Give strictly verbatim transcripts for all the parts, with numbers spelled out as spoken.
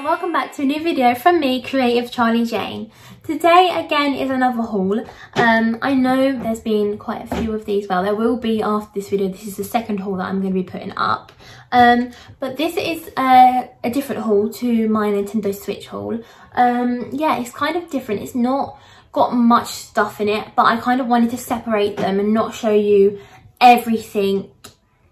and welcome back to a new video from me, Creative Charleigh Jayne. Today again is another haul. Um, I know there's been quite a few of these, well there will be after this video. This is the second haul that I'm going to be putting up. Um, but this is a, a different haul to my Nintendo Switch haul. Um, yeah, it's kind of different. It's not got much stuff in it, but I kind of wanted to separate them and not show you everything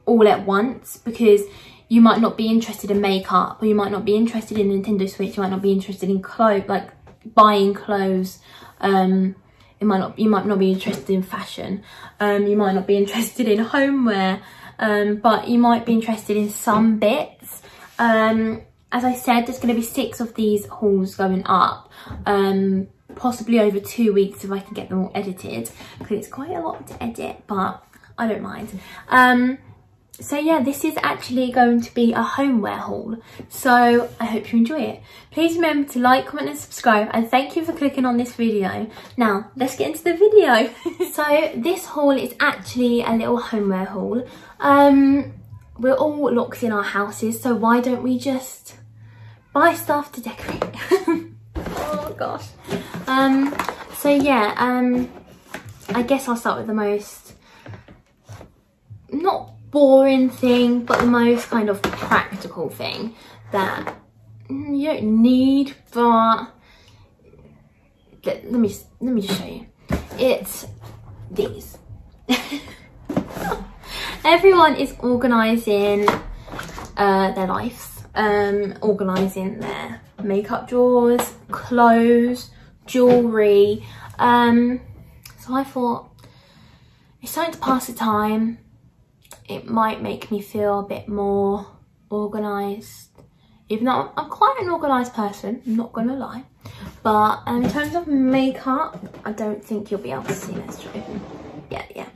all at once because you might not be interested in makeup, or you might not be interested in Nintendo Switch, you might not be interested in clothes, like buying clothes. Um, it might not, you might not be interested in fashion. Um, you might not be interested in homeware, um, but you might be interested in some bits. Um, as I said, there's gonna be six of these hauls going up, um, possibly over two weeks if I can get them all edited, because it's quite a lot to edit, but I don't mind. Um, So yeah, this is actually going to be a homeware haul, so I hope you enjoy it. Please remember to like, comment and subscribe, and thank you for clicking on this video. Now, let's get into the video. So this haul is actually a little homeware haul. Um, we're all locked in our houses, so why don't we just buy stuff to decorate? Oh gosh. Um, so yeah, um, I guess I'll start with the most, not boring thing, but the most kind of practical thing that you don't need, but let, let me let me just show you. It's these. Everyone is organizing uh their lives, um organizing their makeup drawers, clothes, jewelry, um so I thought it's time to pass the time. It might make me feel a bit more organised, even though I'm quite an organised person, I'm not gonna lie. But um, in terms of makeup, I don't think you'll be able to see this true. Yeah, yeah.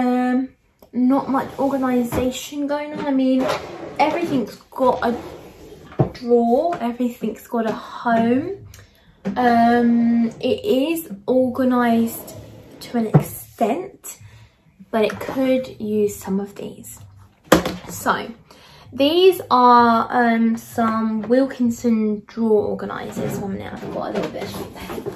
Um, not much organisation going on. I mean, everything's got a drawer, everything's got a home. Um, it is organised to an extent, but it could use some of these. So these are um, some Wilkinson drawer organisers. One minute, I've got a little bit of sheet paper.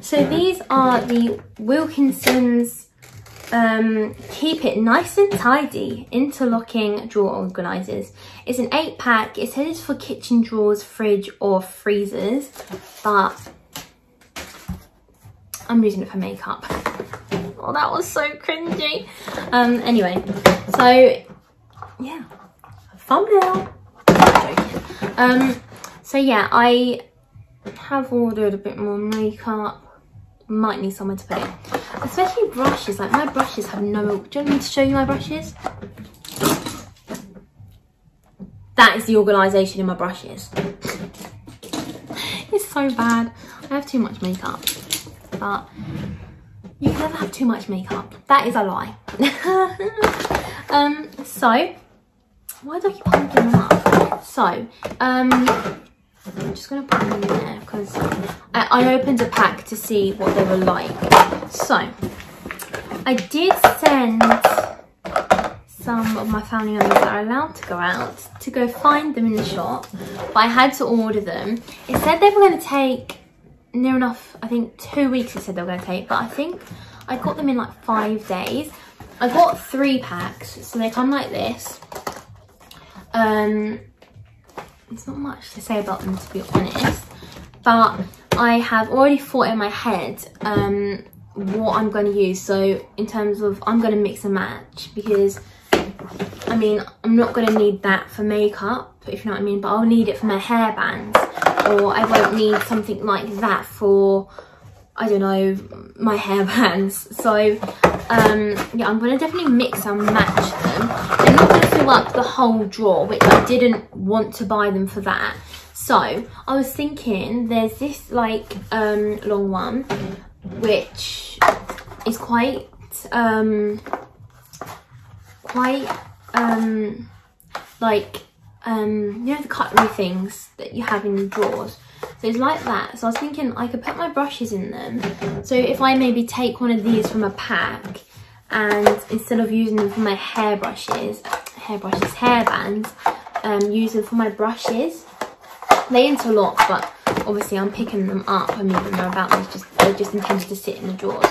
So these are the Wilkinson's um, Keep It Nice and Tidy interlocking drawer organisers. It's an eight pack, it's headed for kitchen drawers, fridge or freezers, but I'm using it for makeup. Oh, that was so cringy. Um, anyway, so yeah, thumbnail. Um, so yeah, I have ordered a bit more makeup. Might need somewhere to put it. Especially brushes, like my brushes have no, do you want me to show you my brushes? That is the organisation in my brushes. It's so bad. I have too much makeup. But you can never have too much makeup. That is a lie. um, so, why do I keep holding them up? So, um, I'm just going to put them in there because I, I opened a pack to see what they were like. So, I did send some of my family members that are allowed to go out to go find them in the shop, but I had to order them. It said they were going to take near enough, I think two weeks it said they were going to take, but I think I got them in like five days. I got three packs, so they come like this. Um, it's not much to say about them to be honest, but I have already thought in my head um, what I'm going to use. So in terms of, I'm going to mix and match because I mean, I'm not going to need that for makeup, if you know what I mean, but I'll need it for my hairbands, or I won't need something like that for, I don't know, my hairbands. So, um, yeah, I'm going to definitely mix and match them. They're not going to fill up the whole drawer, which I didn't want to buy them for that. So, I was thinking there's this, like, um, long one, which is quite... Um, quite um like um you know the cutlery things that you have in your drawers, so it's like that. So I was thinking I could put my brushes in them, so if I maybe take one of these from a pack and instead of using them for my hairbrushes, hairbrushes, hairbands, um, use them for my brushes. They interlock, but obviously I'm picking them up and moving them about. They're just, they're just intended to sit in the drawers.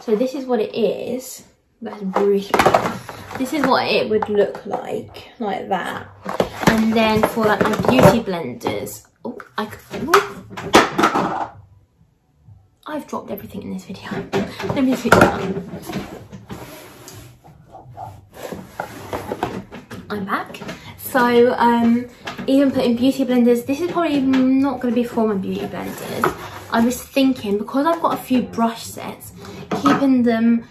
So this is what it is. That's brilliant. This is what it would look like, like that. And then for like my beauty blenders, oh, I could, oh. I've dropped everything in this video. Let me just pick it up. I'm back. So um, even putting beauty blenders, this is probably not going to be for my beauty blenders. I was thinking, because I've got a few brush sets, keeping them,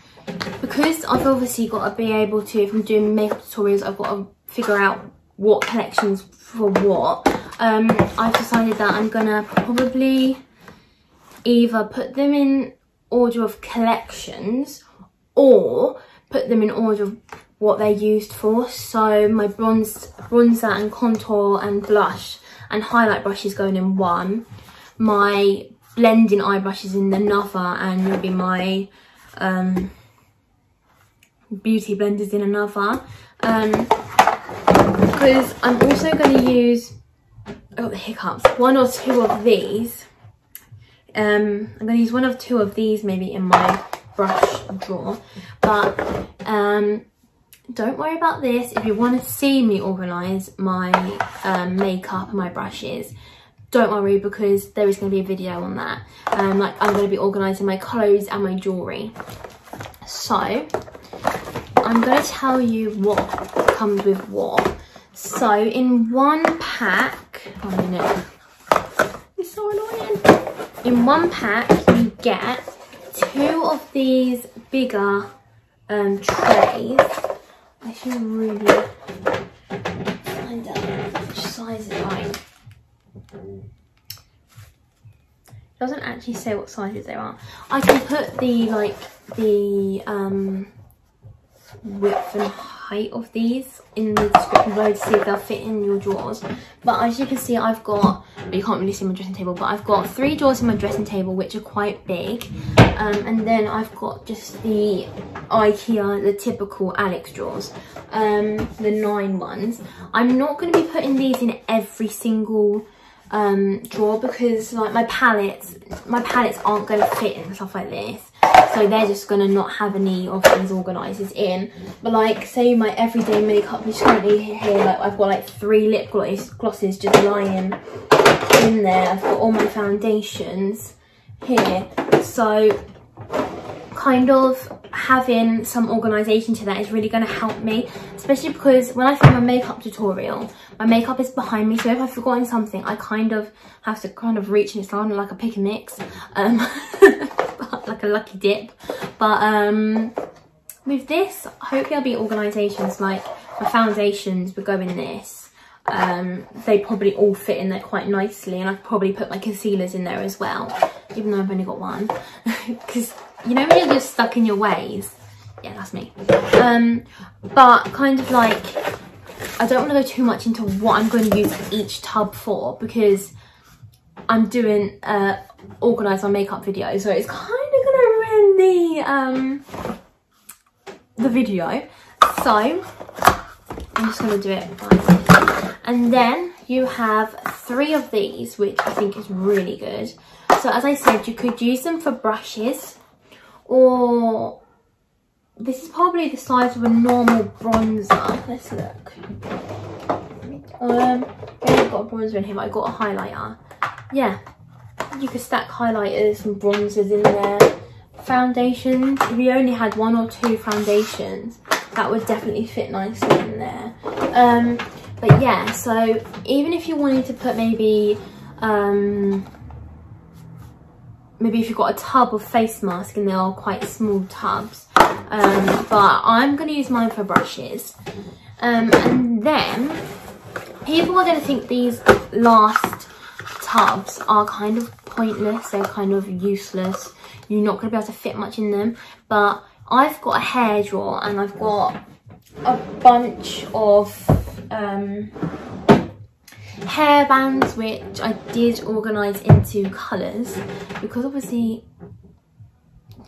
because I've obviously got to be able to, if I'm doing makeup tutorials, I've got to figure out what collections for what. Um, I've decided that I'm going to probably either put them in order of collections or put them in order of what they're used for. So my bronze, bronzer and contour and blush and highlight brush is going in one. My blending eye brush is in another, and maybe my um, beauty blender is in another. Um, because I'm also going to use, oh, the hiccups, one or two of these. Um, I'm going to use one or two of these maybe in my brush drawer, but um, don't worry about this. If you want to see me organise my um, makeup and my brushes, don't worry, because there is going to be a video on that. Um, like I'm going to be organising my clothes and my jewellery. So I'm going to tell you what comes with what. So in one pack, one minute, it's so annoying. In one pack, you get two of these bigger um, trays. I should really find out which size it's like. It doesn't actually say what sizes they are. I can put the like the um, width and height of these in the description below to see if they'll fit in your drawers. But as you can see, I've got, you can't really see my dressing table, but I've got three drawers in my dressing table which are quite big, um, and then I've got just the IKEA, the typical Alex drawers, um, the nine ones. I'm not going to be putting these in every single um, drawer, because like my palettes, my palettes aren't going to fit in stuff like this. So they're just going to not have any of these organisers in. But like, say my everyday makeup is currently here, like I've got like three lip gloss glosses just lying in there. I've got all my foundations here. So kind of having some organisation to that is really going to help me. Especially because when I film a makeup tutorial, my makeup is behind me. So if I've forgotten something, I kind of have to kind of reach and it's kind of like a pick and mix. Um... like a lucky dip. But um with this, hopefully there'll be organisations. Like my foundations would go in this, um they probably all fit in there quite nicely, and I've probably put my concealers in there as well, even though I've only got one, because you know when you're just stuck in your ways. Yeah, that's me. Um but kind of like, I don't want to go too much into what I'm going to use each tub for, because I'm doing uh organise my makeup video, so it's kind of gonna ruin the um the video. So I'm just gonna do it right. And then you have three of these, which I think is really good. So as I said, you could use them for brushes, or this is probably the size of a normal bronzer. Let's look. Um I've got a bronzer in here, but I've got a highlighter. Yeah, you could stack highlighters and bronzers in there. Foundations, if you only had one or two foundations, that would definitely fit nicely in there. Um, but yeah, so even if you wanted to put maybe, um, maybe if you've got a tub of face mask, and they are quite small tubs, um, but I'm going to use mine for brushes. Um, and then people are going to think these last tubs are kind of pointless, they're kind of useless, you're not going to be able to fit much in them. But I've got a hair drawer, and I've got a bunch of um, hair bands which I did organise into colours, because obviously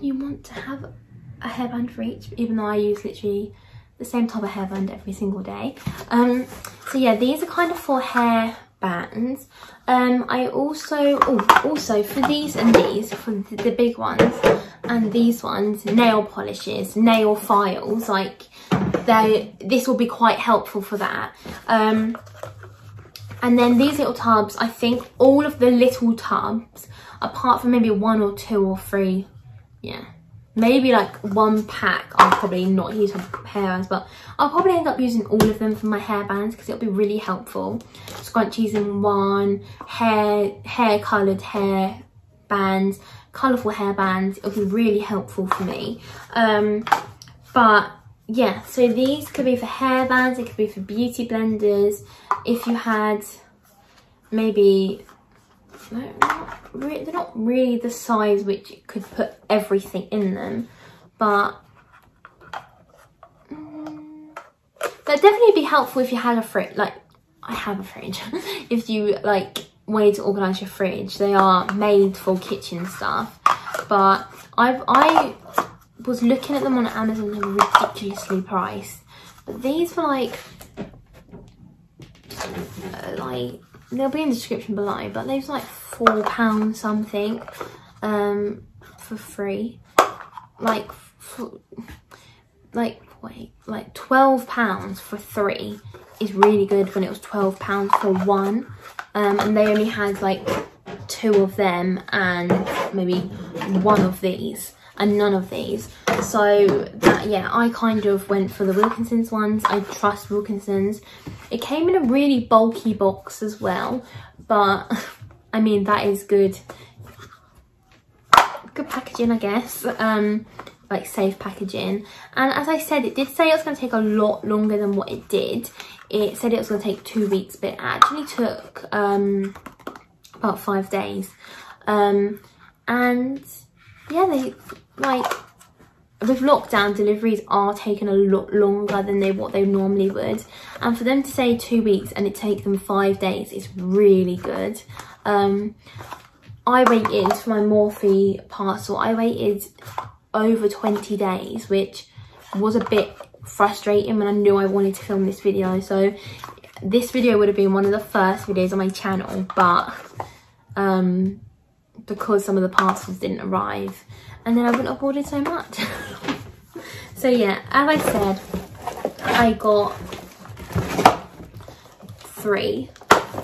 you want to have a hairband for each, even though I use literally the same type of hairband every single day. Um, so yeah, these are kind of for hair bands. Um, I also, oh, also for these and these, for the, the big ones and these ones, nail polishes, nail files, like they, this will be quite helpful for that. Um, and then these little tubs, I think all of the little tubs, apart from maybe one or two or three, yeah, maybe like one pack I'll probably not use for hairbands, but I'll probably end up using all of them for my hairbands because it'll be really helpful. Scrunchies in one, hair hair coloured hair bands, colourful hair bands, it'll be really helpful for me. Um, but yeah, so these could be for hairbands, it could be for beauty blenders. If you had maybe, no, not really, they're not really the size which it could put everything in them, but um, that'd definitely be helpful if you had a fridge. Like, I have a fridge. If you like way to organise your fridge, they are made for kitchen stuff. But I've I was looking at them on Amazon; they were ridiculously priced. But these were like uh, like. They'll be in the description below, but they're like four pounds something um for free, like for, like wait like twelve pounds for three is really good when it was twelve pounds for one, um and they only had like two of them and maybe one of these and none of these. So that, yeah, I kind of went for the Wilkinson's ones. I trust Wilkinson's. It came in a really bulky box as well, but I mean, that is good good packaging, I guess, um like safe packaging. And as I said, it did say it was going to take a lot longer than what it did. It said it was going to take two weeks, but it actually took um about five days. Um and yeah, they, like, with lockdown, deliveries are taking a lot longer than they what they normally would, and for them to say two weeks and it take them five days is really good. Um, I waited for my Morphe parcel. I waited over twenty days, which was a bit frustrating when I knew I wanted to film this video. So this video would have been one of the first videos on my channel, but um, because some of the parcels didn't arrive, and then I wouldn't have ordered so much. So yeah, as I said, I got three.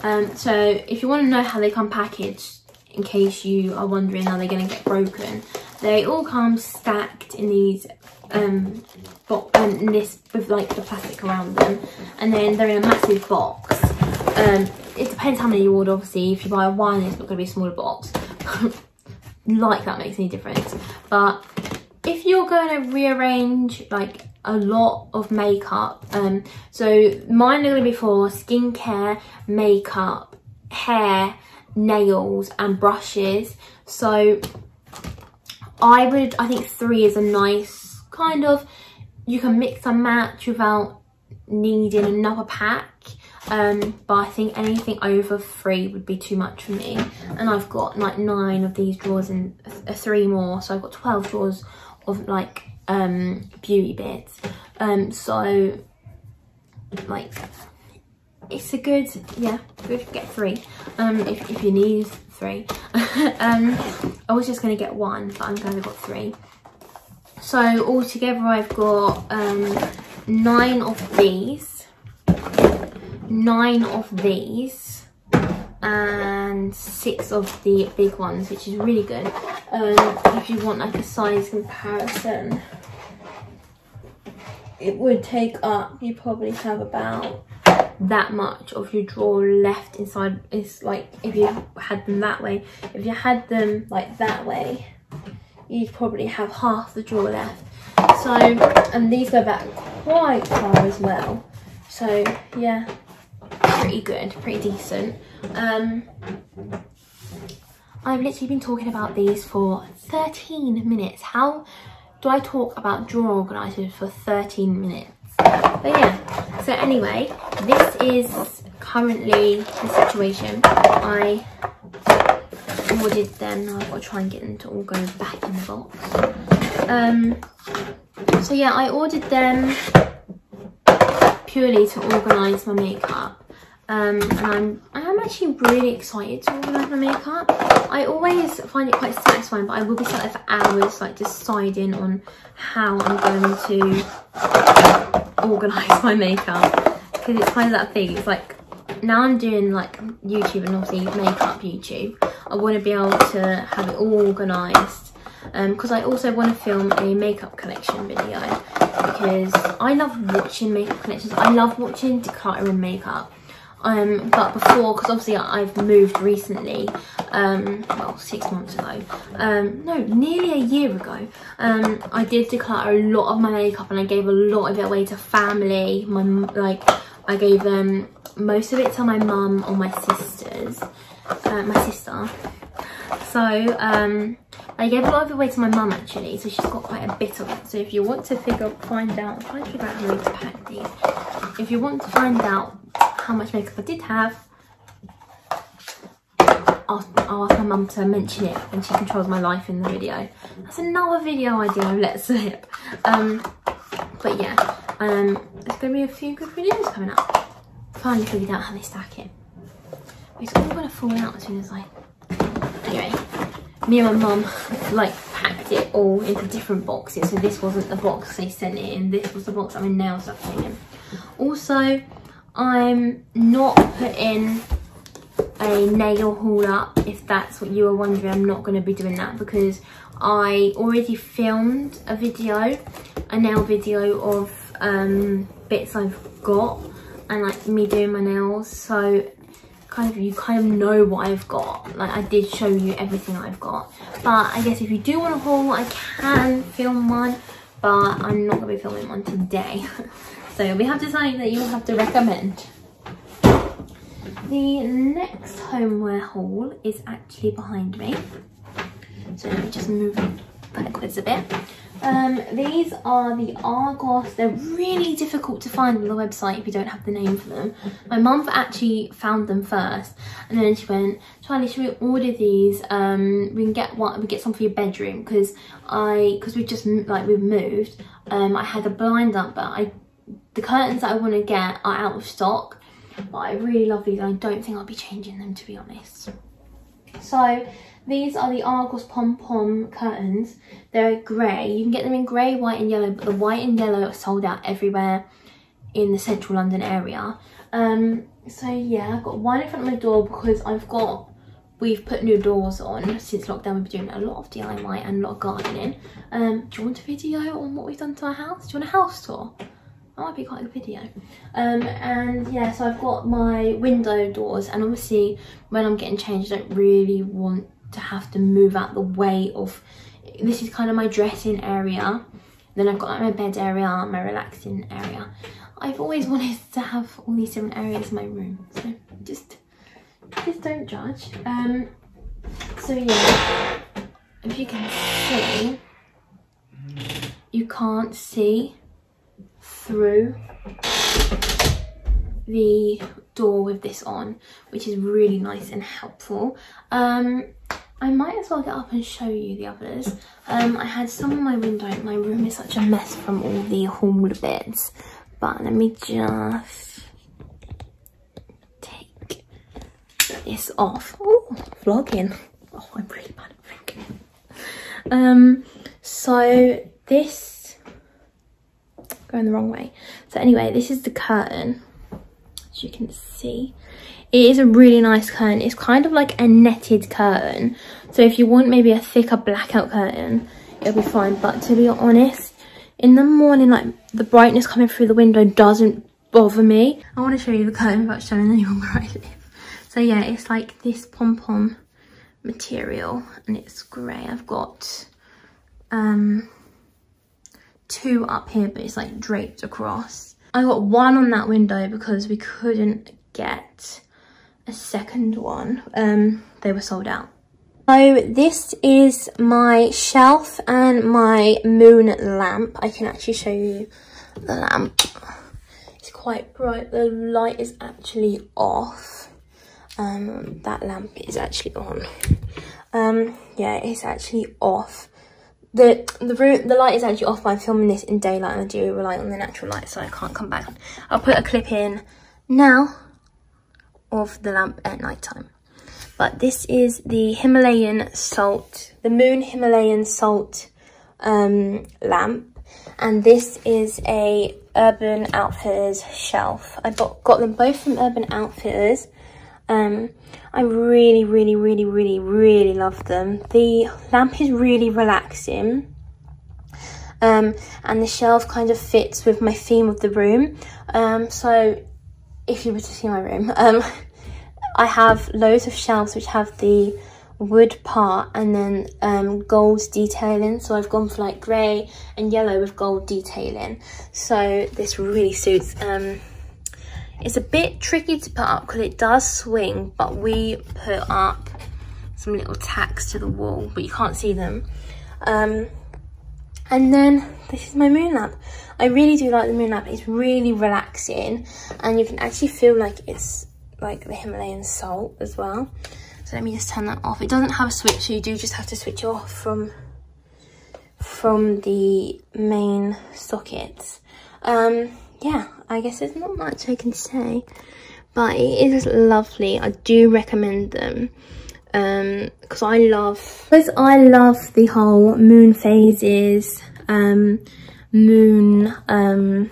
Um, so if you want to know how they come packaged, in case you are wondering how they're going to get broken, they all come stacked in these um, box, um, this with like the plastic around them, and then they're in a massive box. Um, it depends how many you order, obviously. If you buy one, it's not going to be a smaller box. Like, that makes any difference. But if you're going to rearrange like a lot of makeup, um so mine are going to be for skincare, makeup, hair, nails and brushes. So I would, I think three is a nice kind of, you can mix and match without needing another pack. Um, but I think anything over three would be too much for me, and I've got like nine of these drawers and th three more, so I've got twelve drawers of like um, beauty bits. Um, so like, it's a good, yeah, good, get three um, if, if you need three. um, I was just going to get one, but I'm glad I got three. So altogether I've got um, nine of these, nine of these and six of the big ones, which is really good. Um if you want like a size comparison, it would take up, you probably have about that much of your drawer left inside. It's like, if you had them that way, if you had them like that way, you'd probably have half the drawer left. So, and these go back quite far as well, so yeah, pretty good, pretty decent. um I've literally been talking about these for thirteen minutes. How do I talk about drawer organizers for thirteen minutes? But yeah, so anyway, this is currently the situation. I ordered them, now I've got to try and get them to all go back in the box. Um, so yeah, I ordered them purely to organise my makeup. Um, and I'm, I'm actually really excited to organise my makeup. I always find it quite satisfying, but I will be sat there for hours, like, deciding on how I'm going to organise my makeup. Because it's kind of that thing, it's like, now I'm doing, like, YouTube and obviously makeup YouTube. I want to be able to have it all organised. Um, because I also want to film a makeup collection video. Because I love watching makeup collections. I love watching decluttering makeup. Um, but before, because obviously I've moved recently, um, well, six months ago, um, no, nearly a year ago, um, I did declutter a lot of my makeup, and I gave a lot of it away to family. My, like, I gave them, um, most of it to my mum or my sisters, uh, my sister. So, um, I gave a lot of it away to my mum, actually, so she's got quite a bit of it. So if you want to figure, find out, I'm trying to figure out how to pack these. If you want to find out how much makeup I did have, I'll, I'll ask my mum to mention it, and she controls my life in the video. That's another video idea I've let slip. Um, but yeah, um, there's going to be a few good videos coming up. Finally figured out how they stack it. It's all going to fall out as soon as I... Anyway, me and my mum, like, packed it all into different boxes. So this wasn't the box they sent it in. This was the box that my nail stuff came in. Also, I'm not putting a nail haul up, if that's what you were wondering. I'm not going to be doing that because I already filmed a video, a nail video of um, bits I've got and like me doing my nails. So kind of you kind of know what I've got. Like I did show you everything I've got. But I guess if you do want a haul, I can film one, but I'm not going to be filming one today. So we have decided that you will have to recommend. The next homeware haul is actually behind me. So let me just move backwards a bit. Um, these are the Argos. They're really difficult to find on the website if you don't have the name for them. My mum actually found them first, and then she went, "Charlie, should we order these? Um, we can get one. We get some for your bedroom because I because we just like we've moved. Um, I had a blind up, but I." The curtains that I want to get are out of stock, but I really love these and I don't think I'll be changing them, to be honest. So these are the Argos pom-pom curtains. They're grey. You can get them in grey, white and yellow, but the white and yellow are sold out everywhere in the central London area. Um, so yeah, I've got one in front of my door because I've got, we've put new doors on since lockdown. We've been doing a lot of D I Y and a lot of gardening. Um, do you want a video on what we've done to our house? Do you want a house tour? That might be quite a good video. Um, and yeah, so I've got my window doors, and obviously when I'm getting changed I don't really want to have to move out the way of, this is kind of my dressing area, then I've got like my bed area, my relaxing area. I've always wanted to have all these different areas in my room, so just just don't judge. Um, so yeah, if you can see, you can't see through the door with this on, which is really nice and helpful. um I might as well get up and show you the others. um I had some in my window. My room is such a mess from all the haul bits, but let me just take this off. Oh, vlogging. Oh, I'm really bad at vlogging. Um so this going the wrong way. So anyway, this is the curtain, as you can see. It is a really nice curtain. It's kind of like a netted curtain, so if you want maybe a thicker blackout curtain, it'll be fine. But to be honest, in the morning, like, the brightness coming through the window doesn't bother me. I want to show you the curtain without showing anyone where I live. So yeah, it's like this pom-pom material and it's grey. I've got um two up here, but it's like draped across. I got one on that window because we couldn't get a second one. Um, they were sold out. So this is my shelf and my moon lamp. I can actually show you the lamp. It's quite bright. The light is actually off. Um, that lamp is actually on. Um, yeah, it's actually off. The the root, the light is actually off, but I'm filming this in daylight and I do rely on the natural light, so I can't come back. I'll put a clip in now of the lamp at night time. But this is the Himalayan salt, the Moon Himalayan salt um, lamp, and this is a Urban Outfitters shelf. I got, got them both from Urban Outfitters. Um, I really, really, really, really, really love them. The lamp is really relaxing, um, and the shelf kind of fits with my theme of the room. Um, so if you were to see my room, um, I have loads of shelves which have the wood part and then um, gold detailing. So I've gone for like grey and yellow with gold detailing. So this really suits. Um, It's a bit tricky to put up because it does swing, but we put up some little tacks to the wall, but you can't see them. Um, and then this is my moon lamp. I really do like the moon lamp. It's really relaxing, and you can actually feel like it's like the Himalayan salt as well. So let me just turn that off. It doesn't have a switch, so you do just have to switch off from, from the main sockets. Um, yeah, I guess there's not much I can say, but it is lovely. I do recommend them, um because I love because I love the whole moon phases, um moon um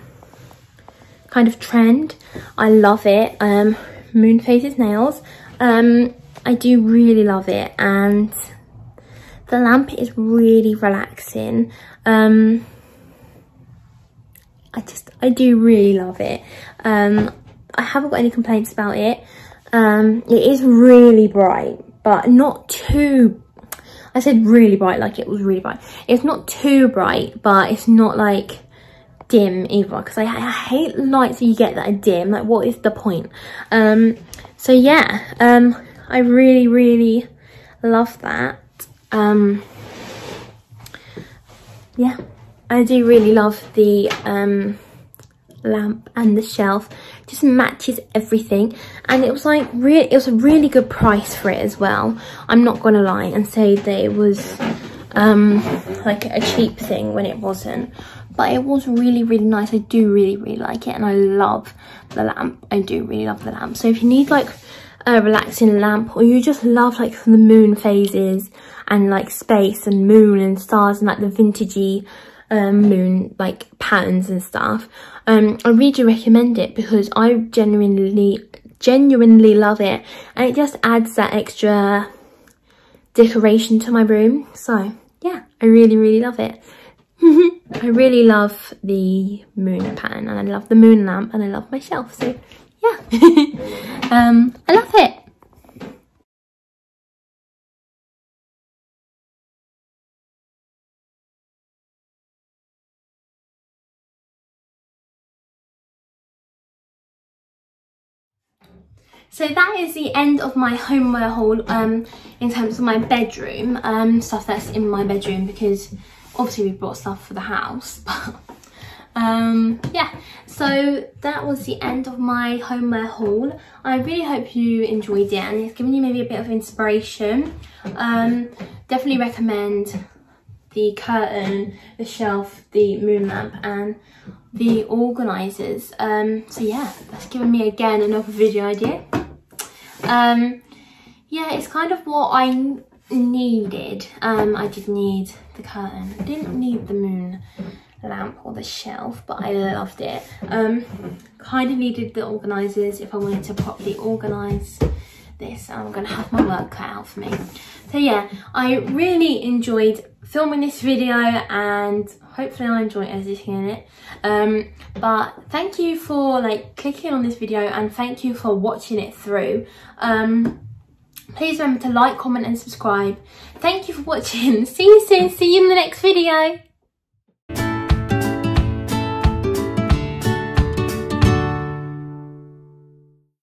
kind of trend. I love it. Um moon phases nails. um I do really love it, and the lamp is really relaxing. um I just, I do really love it. Um, I haven't got any complaints about it. Um, it is really bright, but not too, I said really bright, like it was really bright. It's not too bright, but it's not like dim either, because I, I hate lights that you get that are dim. Like, what is the point? Um, so yeah, um, I really, really love that. Um, yeah. I do really love the um, lamp, and the shelf just matches everything, and it was like really, it was a really good price for it as well. I'm not gonna lie and say that it was um, like a cheap thing when it wasn't, but it was really, really nice. I do really, really like it, and I love the lamp. I do really love the lamp. So if you need like a relaxing lamp, or you just love like the moon phases and like space and moon and stars and like the vintagey Um, moon like patterns and stuff, um I really do recommend it, because I genuinely genuinely love it, and it just adds that extra decoration to my room. So yeah, I really, really love it. I really love the moon pattern, and I love the moon lamp, and I love my shelf, so yeah. um I love it. So that is the end of my homeware haul, um, in terms of my bedroom, um, stuff that's in my bedroom, because obviously we bought stuff for the house, but um, yeah, so that was the end of my homeware haul. I really hope you enjoyed it, and it's given you maybe a bit of inspiration. Um, definitely recommend the curtain, the shelf, the moon lamp, and the organisers. Um, so yeah, that's given me again another video idea. Um, yeah, it's kind of what I needed. Um, I did need the curtain. I didn't need the moon lamp or the shelf, but I loved it. Um, kind of needed the organisers if I wanted to properly organise this. I'm gonna have my work cut out for me. So yeah, I really enjoyed filming this video, and hopefully I enjoy editing in it. Um, but thank you for like clicking on this video, and thank you for watching it through. Um, please remember to like, comment and subscribe. Thank you for watching. See you soon. See you in the next video.